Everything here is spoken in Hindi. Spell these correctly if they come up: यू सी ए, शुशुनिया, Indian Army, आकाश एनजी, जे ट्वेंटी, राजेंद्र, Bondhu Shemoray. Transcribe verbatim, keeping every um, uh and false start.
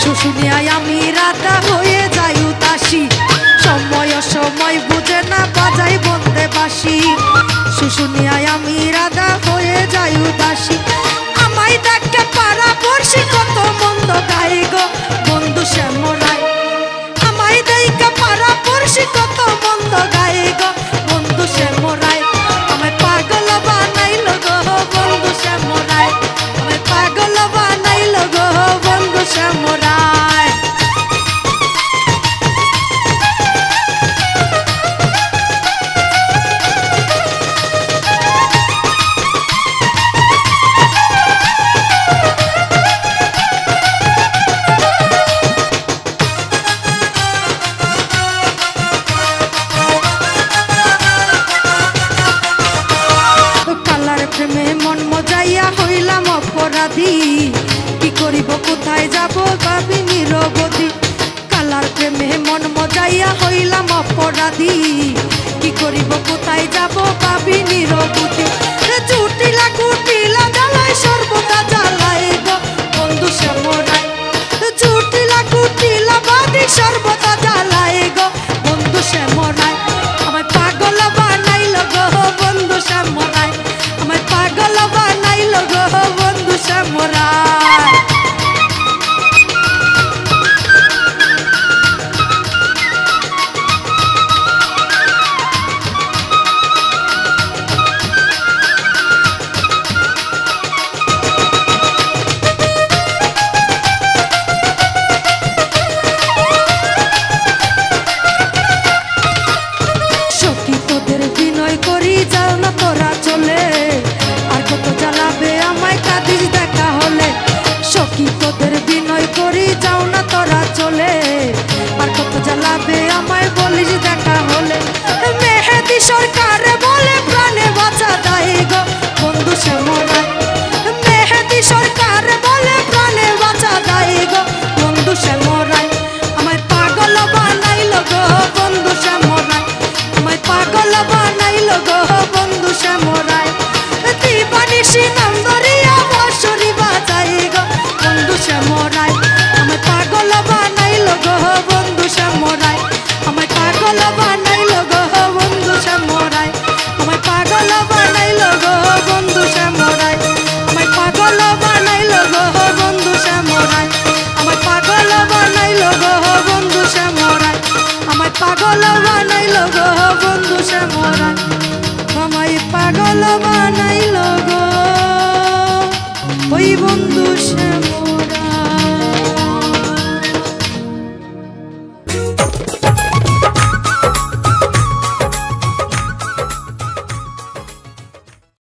शुशुनियाय आमी राधा बोये जाई उदासी समय समय बुझे ना बाजाई बंदे बासी शुशुनियाय आमी राधा बोये जाई उदासी आमाई देखे पारा बर्षी कत मंद गाई गो बंधु शेमराय आमाई देखे पारा बर्षी कत मंद गाई गो बंधु शेमराय आमाई पागल बनाइलो गो बंधु शेमराय आमाई पागल बनाइलो गो बंधु शेमराय Bondhu Shemoray।